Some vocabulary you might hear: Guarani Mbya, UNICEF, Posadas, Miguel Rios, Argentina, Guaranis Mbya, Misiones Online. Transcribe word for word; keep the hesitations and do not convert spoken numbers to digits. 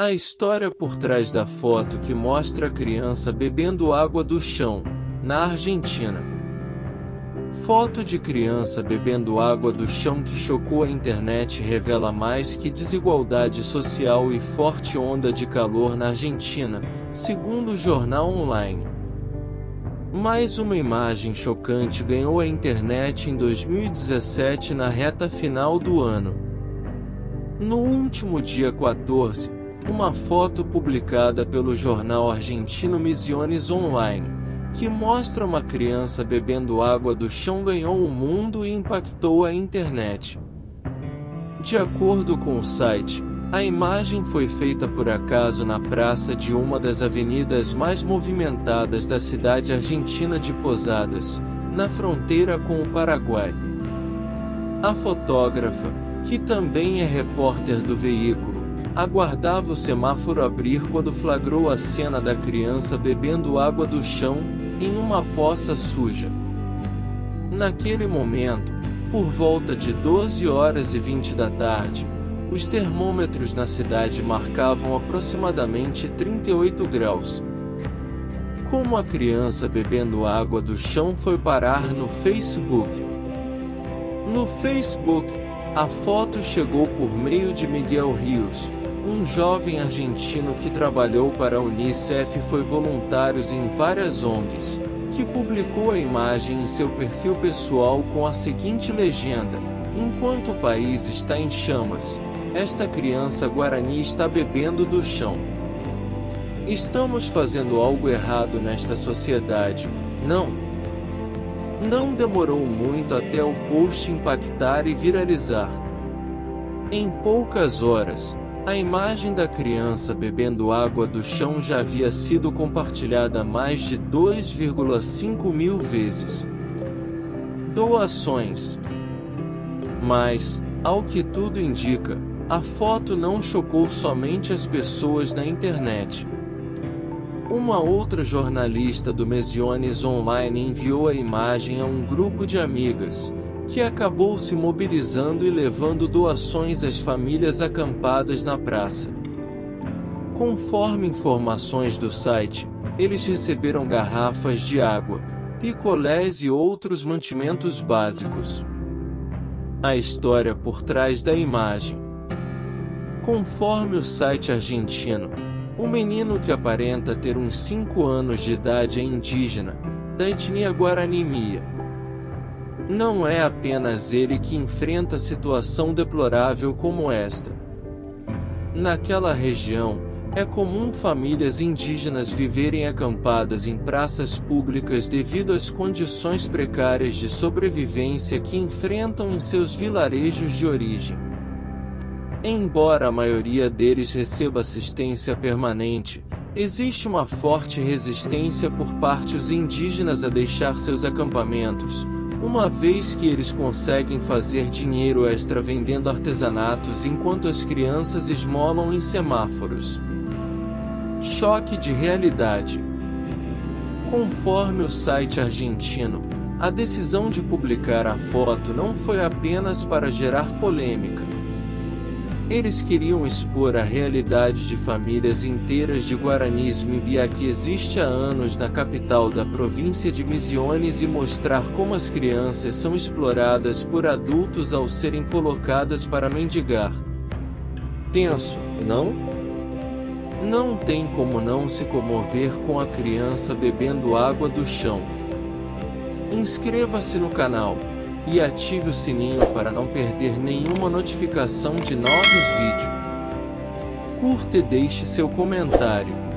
A história por trás da foto que mostra a criança bebendo água do chão, na Argentina. Foto de criança bebendo água do chão que chocou a internet revela mais que desigualdade social e forte onda de calor na Argentina, segundo o jornal online. Mais uma imagem chocante ganhou a internet em dois mil e dezessete na reta final do ano. No último dia quatorze, uma foto publicada pelo jornal argentino Misiones Online, que mostra uma criança bebendo água do chão ganhou o mundo e impactou a internet. De acordo com o site, a imagem foi feita por acaso na praça de uma das avenidas mais movimentadas da cidade argentina de Posadas, na fronteira com o Paraguai. A fotógrafa, que também é repórter do veículo, aguardava o semáforo abrir quando flagrou a cena da criança bebendo água do chão, em uma poça suja. Naquele momento, por volta de doze horas e vinte da tarde, os termômetros na cidade marcavam aproximadamente trinta e oito graus. Como a criança bebendo água do chão foi parar no Facebook? No Facebook, a foto chegou por meio de Miguel Rios, um jovem argentino que trabalhou para a UNICEF e foi voluntário em várias O N Gs, que publicou a imagem em seu perfil pessoal com a seguinte legenda: enquanto o país está em chamas, esta criança guarani está bebendo do chão. Estamos fazendo algo errado nesta sociedade, não? Não demorou muito até o post impactar e viralizar. Em poucas horas, a imagem da criança bebendo água do chão já havia sido compartilhada mais de dois vírgula cinco mil vezes. Doações. Mas, ao que tudo indica, a foto não chocou somente as pessoas na internet. Uma outra jornalista do Misiones Online enviou a imagem a um grupo de amigas, que acabou se mobilizando e levando doações às famílias acampadas na praça. Conforme informações do site, eles receberam garrafas de água, picolés e outros mantimentos básicos. A história por trás da imagem. Conforme o site argentino, um menino que aparenta ter uns cinco anos de idade é indígena, da etnia Guaranis Mbya. Não é apenas ele que enfrenta situação deplorável como esta. Naquela região, é comum famílias indígenas viverem acampadas em praças públicas devido às condições precárias de sobrevivência que enfrentam em seus vilarejos de origem. Embora a maioria deles receba assistência permanente, existe uma forte resistência por parte dos indígenas a deixar seus acampamentos, uma vez que eles conseguem fazer dinheiro extra vendendo artesanatos enquanto as crianças esmolam em semáforos. Choque de realidade. Conforme o site argentino, a decisão de publicar a foto não foi apenas para gerar polêmica. Eles queriam expor a realidade de famílias inteiras de Guaranis Mbya que existe há anos na capital da província de Misiones e mostrar como as crianças são exploradas por adultos ao serem colocadas para mendigar. Tenso, não? Não tem como não se comover com a criança bebendo água do chão. Inscreva-se no canal e ative o sininho para não perder nenhuma notificação de novos vídeos. Curta e deixe seu comentário.